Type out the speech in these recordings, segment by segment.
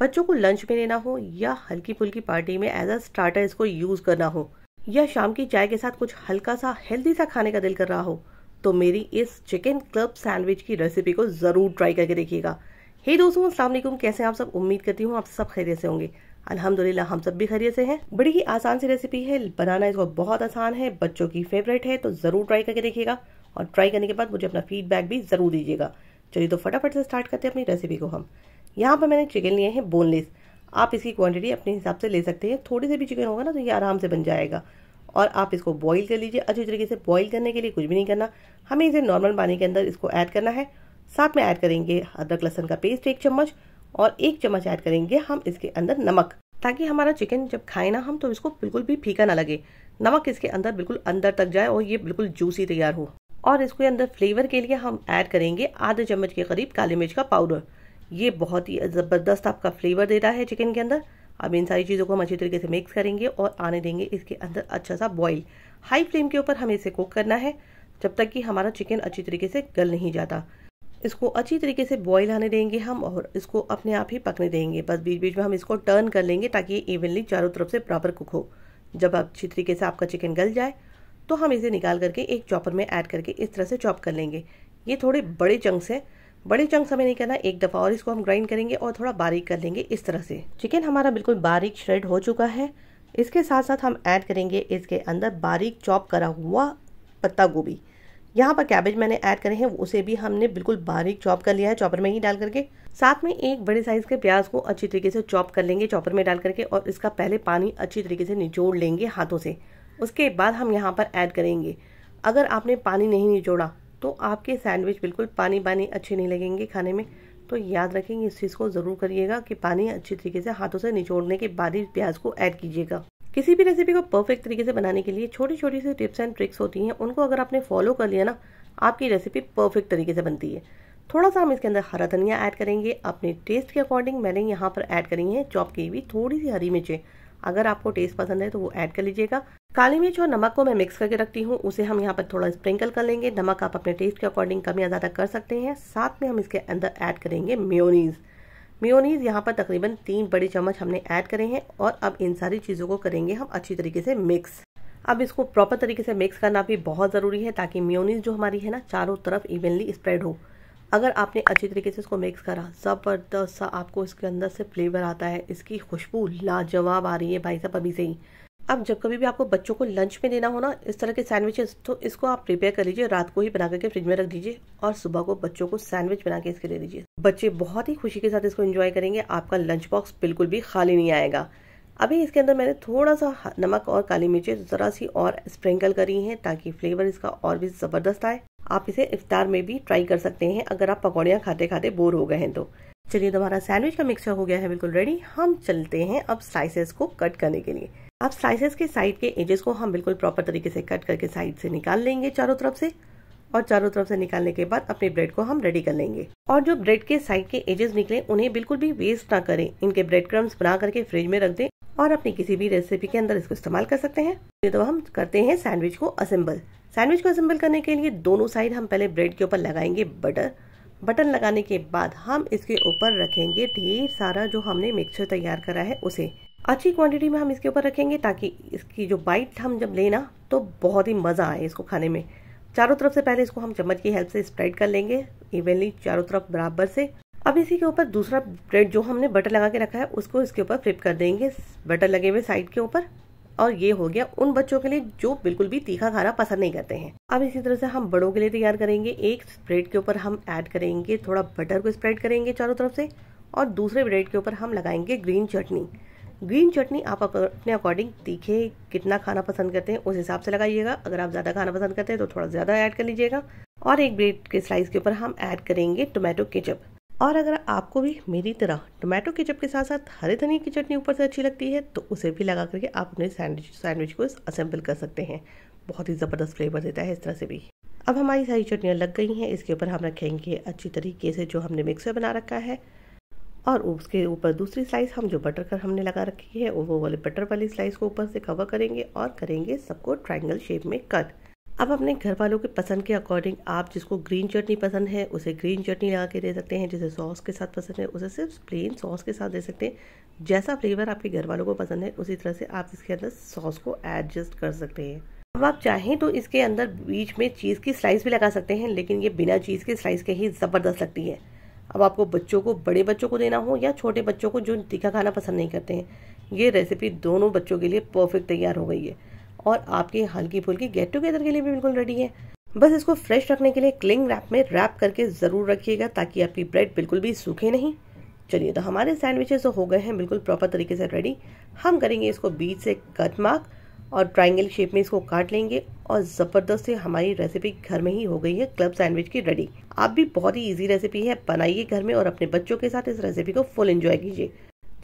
बच्चों को लंच में लेना हो या हल्की फुल्की पार्टी में एज अ स्टार्टर इसको यूज करना हो या शाम की चाय के साथ कुछ हल्का सा हेल्दी सा खाने का दिल कर रहा हो तो मेरी इस चिकन क्लब सैंडविच की रेसिपी को जरूर ट्राई करके देखिएगा। हे दोस्तों, अस्सलाम वालेकुम, कैसे हैं आप सब? उम्मीद करती हूँ आप सब खैरियत से होंगे। अल्हम्दुलिल्लाह हम सब भी खैरियत से हैं। बड़ी ही आसान सी रेसिपी है, बनाना इसको बहुत आसान है, बच्चों की फेवरेट है, तो जरूर ट्राई करके देखिएगा और ट्राई करने के बाद मुझे अपना फीडबैक भी जरूर दीजिएगा। चलिए तो फटाफट से स्टार्ट करते हैं अपनी रेसिपी को। हम यहाँ पर मैंने चिकन लिए हैं बोनलेस, आप इसकी क्वांटिटी अपने हिसाब से ले सकते हैं। थोड़ी से भी चिकन होगा ना तो ये आराम से बन जाएगा और आप इसको बॉईल कर लीजिए अच्छी तरीके से। बॉईल करने के लिए कुछ भी नहीं करना, हमें इसे नॉर्मल पानी के अंदर इसको ऐड करना है। साथ में ऐड करेंगे अदरक लहसुन का पेस्ट 1 चम्मच और 1 चम्मच ऐड करेंगे हम इसके अंदर नमक, ताकि हमारा चिकन जब खाए ना हम तो इसको बिल्कुल भी फीका ना लगे। नमक इसके अंदर बिल्कुल अंदर तक जाए और ये बिल्कुल जूसी तैयार हो। और इसके अंदर फ्लेवर के लिए हम ऐड करेंगे आधे चम्मच के करीब काली मिर्च का पाउडर। ये बहुत ही ज़बरदस्त आपका फ्लेवर देता है चिकन के अंदर। अब इन सारी चीज़ों को हम अच्छी तरीके से मिक्स करेंगे और आने देंगे इसके अंदर अच्छा सा बॉईल। हाई फ्लेम के ऊपर हमें इसे कुक करना है जब तक कि हमारा चिकन अच्छी तरीके से गल नहीं जाता। इसको अच्छी तरीके से बॉईल आने देंगे हम और इसको अपने आप ही पकने देंगे। बस बीच बीच में हम इसको टर्न कर लेंगे ताकि ये इवनली चारों तरफ से बराबर कुक हो। जब अच्छी तरीके से आपका चिकन गल जाए तो हम इसे निकाल करके एक चॉपर में ऐड करके इस तरह से चॉप कर लेंगे। ये थोड़े बड़े चंक्स हैं, बड़े चंक्स हमें नहीं करना, एक दफ़ा और इसको हम ग्राइंड करेंगे और थोड़ा बारीक कर लेंगे। इस तरह से चिकन हमारा बिल्कुल बारीक श्रेड हो चुका है। इसके साथ साथ हम ऐड करेंगे इसके अंदर बारीक चॉप करा हुआ पत्ता गोभी। यहाँ पर कैबेज मैंने ऐड करे हैं, उसे भी हमने बिल्कुल बारीक चॉप कर लिया है चॉपर में ही डाल करके। साथ में एक बड़े साइज के प्याज को अच्छी तरीके से चॉप कर लेंगे चॉपर में डाल करके और इसका पहले पानी अच्छी तरीके से निचोड़ लेंगे हाथों से। उसके बाद हम यहाँ पर ऐड करेंगे, अगर आपने पानी नहीं निचोड़ा तो आपके सैंडविच बिल्कुल पानी पानी अच्छे नहीं लगेंगे खाने में, तो याद रखेंगे इस चीज़ को ज़रूर करिएगा कि पानी अच्छी तरीके से हाथों से निचोड़ने के बाद ही प्याज को ऐड कीजिएगा। किसी भी रेसिपी को परफेक्ट तरीके से बनाने के लिए छोटी छोटी सी टिप्स एंड ट्रिक्स होती हैं, उनको अगर आपने फॉलो कर लिया ना आपकी रेसिपी परफेक्ट तरीके से बनती है। थोड़ा सा हम इसके अंदर हरा धनिया ऐड करेंगे अपने टेस्ट के अकॉर्डिंग। मैंने यहाँ पर ऐड करी है चॉप की हुई थोड़ी सी हरी मिर्चें, अगर आपको टेस्ट पसंद है तो वो ऐड कर लीजिएगा। काली मिर्च और नमक को मैं मिक्स करके रखती हूँ, उसे हम यहाँ पर थोड़ा स्प्रिंकल कर लेंगे। नमक आप अपने टेस्ट के अकॉर्डिंग कम या ज़्यादा कर सकते हैं। साथ में हम इसके अंदर ऐड करेंगे मेयोनीज़। मेयोनीज़ यहाँ पर तकरीबन 3 बड़े चम्मच हमने ऐड करे हैं और अब इन सारी चीज़ों को करेंगे हम अच्छी तरीके से मिक्स। अब इसको प्रॉपर तरीके से मिक्स करना भी बहुत ज़रूरी है ताकि मेयोनीज़ जो हमारी है ना चारों तरफ इवनली स्प्रेड हो। अगर आपने अच्छी तरीके से इसको मिक्स करा, ज़बरदस्त सा आपको इसके अंदर से फ्लेवर आता है, इसकी खुशबू लाजवाब आ रही है भाई साहब अभी से ही। अब जब कभी भी आपको बच्चों को लंच में देना हो ना इस तरह के सैंडविचेस, तो इसको आप प्रिपेयर कर लीजिए, रात को ही बना करके फ्रिज में रख दीजिए और सुबह को बच्चों को सैंडविच बना के इसके दे दीजिए। बच्चे बहुत ही खुशी के साथ इसको एंजॉय करेंगे, आपका लंच बॉक्स बिल्कुल भी खाली नहीं आएगा। अभी इसके अंदर मैंने थोड़ा सा नमक और काली मिर्चें ज़रा सी और स्प्रिंकल करी हैं ताकि फ्लेवर इसका और भी ज़बरदस्त आए। आप इसे इफ्तार में भी ट्राई कर सकते हैं अगर आप पकौड़ियाँ खाते खाते बोर हो गए हैं तो। चलिए हमारा सैंडविच का मिक्सचर हो गया है बिल्कुल रेडी। हम चलते हैं अब स्लाइसेस को कट करने के लिए। अब स्लाइसेस के साइड के एजेस को हम बिल्कुल प्रॉपर तरीके से कट करके साइड से निकाल लेंगे चारों तरफ से, और चारों तरफ से निकालने के बाद अपने ब्रेड को हम रेडी कर लेंगे। और जो ब्रेड के साइड के एजेस निकले उन्हें बिल्कुल भी वेस्ट ना करें, इनके ब्रेड क्रम्स बना करके फ्रिज में रख दें और अपनी किसी भी रेसिपी के अंदर इसको इस्तेमाल कर सकते हैं। ये तो हम करते हैं सैंडविच को असेंबल। सैंडविच को असेंबल करने के लिए दोनों साइड हम पहले ब्रेड के ऊपर लगाएंगे बटर। बटर लगाने के बाद हम इसके ऊपर रखेंगे ढेर सारा जो हमने मिक्सचर तैयार करा है उसे। अच्छी क्वांटिटी में हम इसके ऊपर रखेंगे ताकि इसकी जो बाइट हम जब लेना तो बहुत ही मज़ा आए इसको खाने में। चारों तरफ से पहले इसको हम चम्मच की हेल्प से स्प्रेड कर लेंगे इवनली चारों तरफ बराबर से। अब इसी के ऊपर दूसरा ब्रेड जो हमने बटर लगा के रखा है उसको इसके ऊपर फ्लिप कर देंगे बटर लगे हुए साइड के ऊपर। और ये हो गया उन बच्चों के लिए जो बिल्कुल भी तीखा खाना पसंद नहीं करते हैं। अब इसी तरह से हम बड़ों के लिए तैयार करेंगे। एक ब्रेड के ऊपर हम ऐड करेंगे थोड़ा बटर को स्प्रेड करेंगे चारों तरफ से और दूसरे ब्रेड के ऊपर हम लगाएंगे ग्रीन चटनी। ग्रीन चटनी आप अपने अकॉर्डिंग तीखे कितना खाना पसंद करते हैं उस हिसाब से लगाइएगा। अगर आप ज़्यादा खाना पसंद करते हैं तो थोड़ा ज़्यादा ऐड कर लीजिएगा। और एक ब्रेड के स्लाइस के ऊपर हम ऐड करेंगे टोमेटो केचप। और अगर आपको भी मेरी तरह टोमेटो केचप के साथ साथ हरे धनिया की चटनी ऊपर से अच्छी लगती है तो उसे भी लगा करके आप अपने सैंडविच को असेंबल कर सकते हैं। बहुत ही ज़बरदस्त फ्लेवर देता है इस तरह से भी। अब हमारी सारी चटनियाँ लग गई हैं, इसके ऊपर हम रखेंगे अच्छी तरीके से जो हमने मिक्सर बना रखा है और उसके ऊपर दूसरी स्लाइस हम जो बटर कर हमने लगा रखी है वो वाले बटर वाली स्लाइस को ऊपर से कवर करेंगे और करेंगे सबको ट्रायंगल शेप में कट। अब अपने घर वालों के पसंद के अकॉर्डिंग आप जिसको ग्रीन चटनी पसंद है उसे ग्रीन चटनी लगा के दे सकते हैं, जिसे सॉस के साथ पसंद है उसे सिर्फ प्लेन सॉस के साथ दे सकते हैं। जैसा फ्लेवर आपके घर वालों को पसंद है उसी तरह से आप इसके अंदर सॉस को एडजस्ट कर सकते हैं। अब आप चाहें तो इसके अंदर बीच में चीज़ की स्लाइस भी लगा सकते हैं, लेकिन ये बिना चीज़ के स्लाइस के ही ज़बरदस्त लगती है। अब आपको बच्चों को, बड़े बच्चों को देना हो या छोटे बच्चों को जो तीखा खाना पसंद नहीं करते हैं, ये रेसिपी दोनों बच्चों के लिए परफेक्ट तैयार हो गई है और आपके हल्की फुल्की गेट टुगेदर के लिए भी बिल्कुल रेडी है। बस इसको फ्रेश रखने के लिए क्लिंग रैप में रैप करके ज़रूर रखिएगा ताकि आपकी ब्रेड बिल्कुल भी सूखे नहीं। चलिए तो हमारे सैंडविचेस हो गए हैं बिल्कुल प्रॉपर तरीके से रेडी। हम करेंगे इसको बीच से कट मार्क और ट्राइंगल शेप में इसको काट लेंगे और ज़बरदस्त से हमारी रेसिपी घर में ही हो गई है क्लब सैंडविच की रेडी। आप भी बहुत ही ईजी रेसिपी है, बनाइए घर में और अपने बच्चों के साथ इस रेसिपी को फुल एंजॉय कीजिए।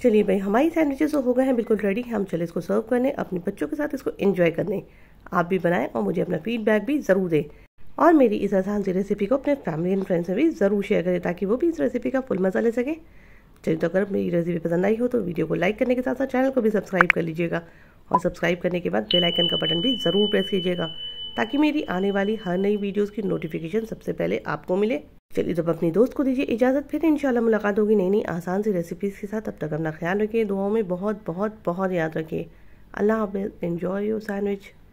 चलिए भाई हमारी सैंडविचेस हो गए हैं बिल्कुल रेडी। हम चले इसको सर्व करने, अपने बच्चों के साथ इसको एंजॉय करने। आप भी बनाएं और मुझे अपना फीडबैक भी ज़रूर दें और मेरी इस आसान सी रेसिपी को अपने फैमिली एंड फ्रेंड्स से भी ज़रूर शेयर करें ताकि वो भी इस रेसिपी का फुल मज़ा ले सकें। चलिए तो अगर मेरी रेसिपी पसंद आई हो तो वीडियो को लाइक करने के साथ साथ चैनल को भी सब्सक्राइब कर लीजिएगा और सब्सक्राइब करने के बाद बेल आइकन का बटन भी ज़रूर प्रेस कीजिएगा ताकि मेरी आने वाली हर नई वीडियोस की नोटिफिकेशन सबसे पहले आपको मिले। चलिए तब अपने दोस्त को दीजिए इजाज़त, फिर इंशाल्लाह मुलाकात होगी नई नई आसान सी रेसिपीज़ के साथ। तब तक अपना ख्याल रखिए, दुआओं में बहुत बहुत बहुत याद रखिए। अल्लाह हाफ़िज़। Enjoy your sandwich.